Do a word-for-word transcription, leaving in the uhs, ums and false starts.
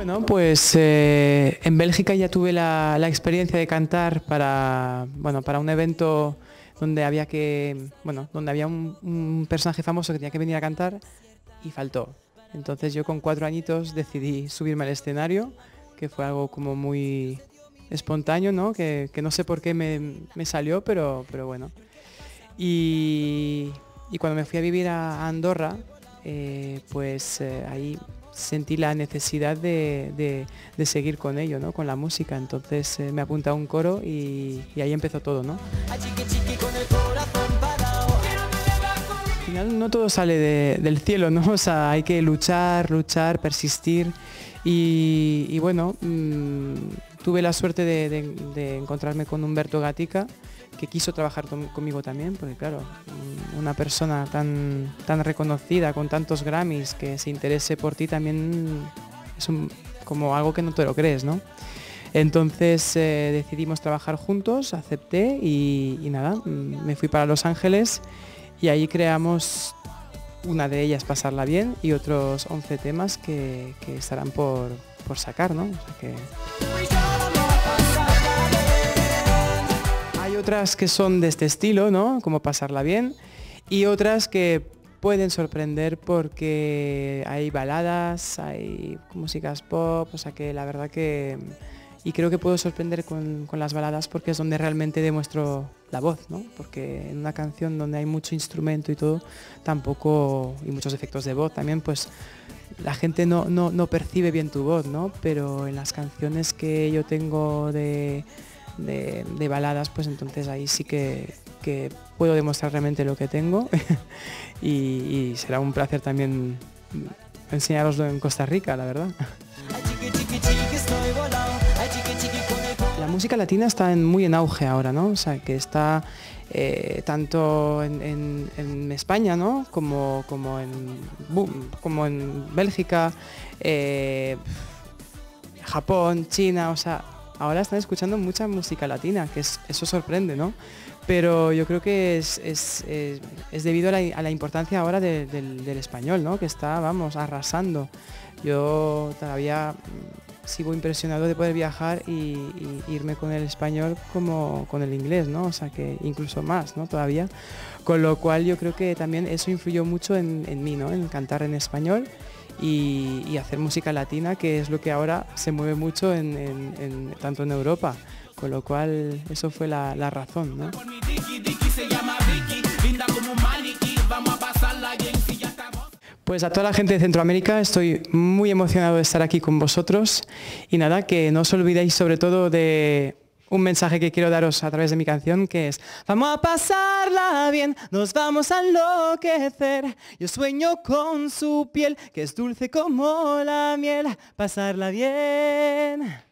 Bueno, pues eh, en Bélgica ya tuve la, la experiencia de cantar para, bueno, para un evento donde había, que, bueno, donde había un, un personaje famoso que tenía que venir a cantar y faltó. Entonces yo con cuatro añitos decidí subirme al escenario, que fue algo como muy espontáneo, ¿no? Que, que no sé por qué me, me salió, pero, pero bueno. Y, y cuando me fui a vivir a, a Andorra, eh, pues eh, ahí sentí la necesidad de, de, de seguir con ello, ¿no? Con la música. Entonces eh, me apunté a un coro y, y ahí empezó todo, ¿no? Al final no todo sale de, del cielo, ¿no? O sea, hay que luchar, luchar, persistir y, y bueno, mmm, tuve la suerte de, de, de encontrarme con Humberto Gatica, que quiso trabajar conmigo también, porque claro, una persona tan, tan reconocida, con tantos Grammys, que se interese por ti también es un, como algo que no te lo crees, ¿no? Entonces eh, decidimos trabajar juntos, acepté y, y nada, me fui para Los Ángeles. Y ahí creamos una de ellas, Pasarla Bien, y otros once temas que, que estarán por, por sacar, ¿no? O sea que... Hay otras que son de este estilo, ¿no? Como Pasarla Bien, y otras que pueden sorprender porque hay baladas, hay músicas pop, o sea que la verdad que... Y creo que puedo sorprender con, con las baladas porque es donde realmente demuestro la voz, ¿no? Porque en una canción donde hay mucho instrumento y todo, tampoco, y muchos efectos de voz también, pues la gente no, no, no percibe bien tu voz, ¿no? Pero en las canciones que yo tengo de, de, de baladas, pues entonces ahí sí que, que puedo demostrar realmente lo que tengo y, y será un placer también enseñaroslo en Costa Rica, la verdad. La música latina está en, muy en auge ahora, ¿no? O sea, que está eh, tanto en, en, en España, ¿no? Como, como, en, como en Bélgica, eh, Japón, China, o sea, ahora están escuchando mucha música latina, que es, eso sorprende, ¿no? Pero yo creo que es, es, es, es debido a la, a la importancia ahora de, del, del español, ¿no? Que está, vamos, arrasando. Yo todavía sigo impresionado de poder viajar y, y irme con el español como con el inglés, ¿no? O sea que incluso más, ¿no? Todavía. Con lo cual yo creo que también eso influyó mucho en, en mí, ¿no? En cantar en español y, y hacer música latina, que es lo que ahora se mueve mucho en, en, en, tanto en Europa. Con lo cual eso fue la, la razón, ¿no? Pues a toda la gente de Centroamérica, estoy muy emocionado de estar aquí con vosotros y nada, que no os olvidéis sobre todo de un mensaje que quiero daros a través de mi canción, que es: vamos a pasarla bien, nos vamos a enloquecer, yo sueño con su piel, que es dulce como la miel, pasarla bien.